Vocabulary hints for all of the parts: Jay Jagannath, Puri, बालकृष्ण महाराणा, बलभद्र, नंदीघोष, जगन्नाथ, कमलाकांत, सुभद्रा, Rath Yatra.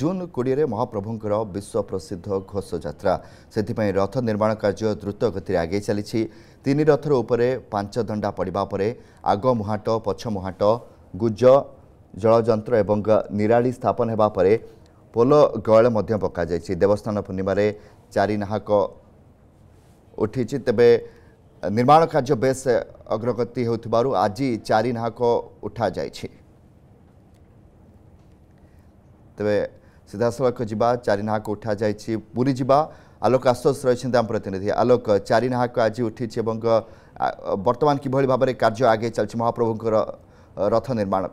जून 20 महाप्रभुंर विश्व प्रसिद्ध घोष यात्रा से रथ निर्माण कार्य द्रुत गति आगे चली। तीन रथर उपर पांच दंडा पड़ा पर आग मुहाट पछ मुहाट गुज जलजंत्र एवं निराली स्थापन होगा पर पोल गयल पक देवस्थान पूर्णिम चारिनाहक उठी तेबे निर्माण कार्य बेस अग्रगति हो आज चारिनाहक उठा जाए। तेबे सीधासलख जा चारिनाहक उठा जाए। पूरी जा आलोक आश्वास रही आम प्रतिनिधि आलोक चारिनाहक आज उठी बर्तमान किभली भाव में कार्य आगे चलती महाप्रभुंर रथ निर्माण।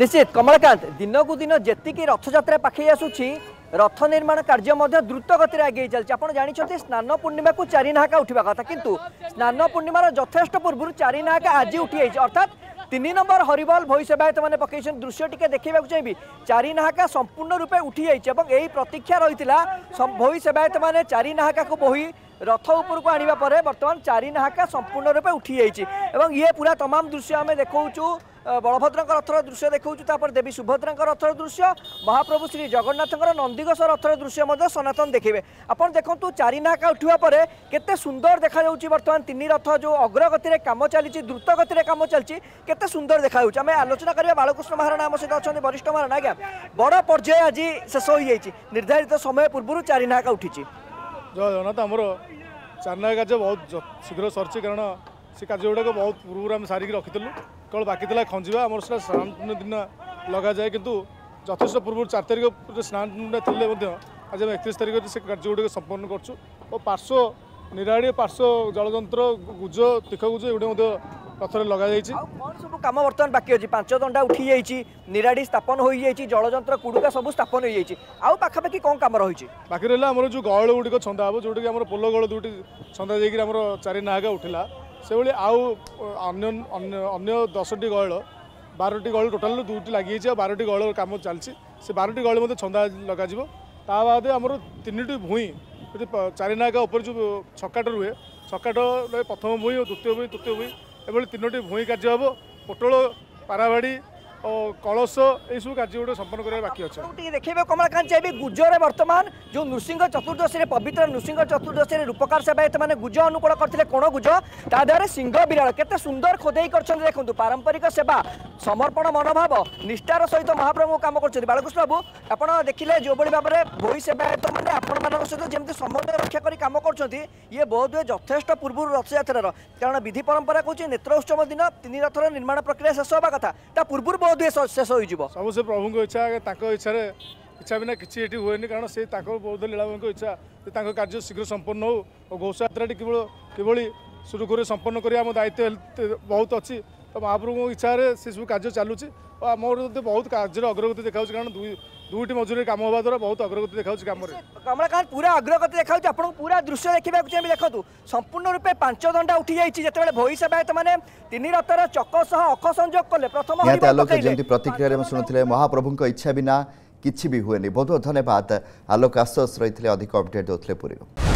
निश्चित कमलकांत दिनकू दिन जी रथजात्रा पाखे आसूची रथ निर्माण कार्य द्रुत गति आगे चलती। आप जानते स्नान पूर्णिमा को चारिनाहका उठा कथा किंतु स्नान पूर्णिमार यथेष्ट पूर्व चारिनाहका आज उठी जाइए अर्थात 3 नंबर हरिबल भई सेवायत मैंने पकई दृश्य टी देखा चाहिए। चारिनाहका संपूर्ण रूपे उठी जाइए। प्रतीक्षा रही भई सेवायत मैंने चारिनाहका को बोही रथ उपर को आने पर बर्तमान चारिनाहका संपूर्ण रूपे उठी जाइए। ये पूरा तमाम दृश्य आम देखु बलभद्र रथर दृश्य देखा देवी सुभद्रा रथर दृश्य महाप्रभु श्री जगन्नाथ नंदीघोष रथर दृश्य सनातन देखे। आपड़ देखो चारिनाहका उठा पर केते सुंदर देखा बर्तमान 3 रथ जो अग्रगतिर कम चली द्रुत गतिर कम चलती केते सुंदर देखा। आम आलोचना करवा बालकृष्ण महाराणा आम सहित अच्छा वरिष्ठ महाराणा। आज्ञा बड़ पर्याय आज शेष हो जाए निर्धारित समय पूर्व चारिनाहका उठी जय जगन्नाथ। आमर चारिनाहका जो बहुत शीघ्र सरची कारण से कार्य गुड़ाक बहुत पूर्व आम सारिक रखीलु कल बाकी खंजा आम सीटा स्नान पूर्ण दिन लग जाए कि यथेष पूर्व 4 तारिख स्नान पूर्णिमा थे आज आम 31 तारिख से कार्य गुड़ाक संपन्न करूँ और पार्श्व निराड़ी पार्श्व जलजंत्र गुज तीख गुज ये रथर लग जाए। सब कम बर्तमान बाकी अच्छी 5 दंडा उठी जाइए निराड़ी स्थापन हो जाए जलजंत्र कुड़ुका सब स्थापन हो जाए आउ पाखापाखि कौन कम रही बाकी रहा आम जो गयल गुड़िक छंदा हम जोटा कि पोल गयल दुटी छंदा जाकर आम चारिनाहका उठिला से आउ 10टी गयल 12टी गयल टोटाल 2टी लगी 12टी गयल कम चलती से 12टी गयल छंदा लग बाद आमर 3टी भूई चारिनाहका उपर जो छकाट रुहे छकाट प्रथम भूई और तृतीय भूई एभली 3टी भूई कार्य हम पोटल पारावाड़ी और कलश यू कार्य गुड़ा संपन्न करने बाकी अच्छे देखिए। कमलाकांत चाहिए गुजर में बर्तमान जो नृसिंह चतुर्दशी पवित्र नृसिंह चतुर्दशी रूपकार सेवायत मैंने गुज अनुकूल करते कोण गुज ता देह सिंह विराल केते सुंदर खोदेई कर देखो पारंपरिक सेवा समर्पण मनोभाव निष्ठार सहित महाप्रभु काम कर बालकृष्ण बाबू आप देखिले जो भाव में भोई सेवायत मैंने आपण सहित जमी समन्वय रक्षा करी काम कर ये बहुत यथेष्ट पूर्व रथयात्रार कारण विधि परंपरा कहूँ नेत्र उत्सव दिन 3 रथर निर्माण प्रक्रिया शेष होगा कथा ता पूर्व शेष हो सब से प्रभु इच्छा बिना किसी ये हुए कारण से बौद्ध लीलाभ इच्छा कार्य शीघ्र संपन्न हो और घोष यात्रा केवल किभली सुरुखुरी संपन्न करिया आम दायित्व बहुत अच्छी तो महाप्रभु इच्छा से सब कार्य चलुची और आम बहुत कार्य अग्रगति देखा कारण 2टी मजूरी कम होगा द्वारा बहुत अग्रगति देखा कम कमलाकांत पूरा अग्रगति देखा आपको पूरा दृश्य देखा देखो संपूर्ण रूपे 5 दंडा उठी जाए जिते भई सेवायत मैंने 3 रथर चक सह अख संयोग कले प्रथम प्रतिक्रिया शुणुते महाप्रभु इच्छा बिना किसी भी हुए बहुत धन्यवाद आलोक आश्वास रही अधिक अपडेट दूसरे पूरी।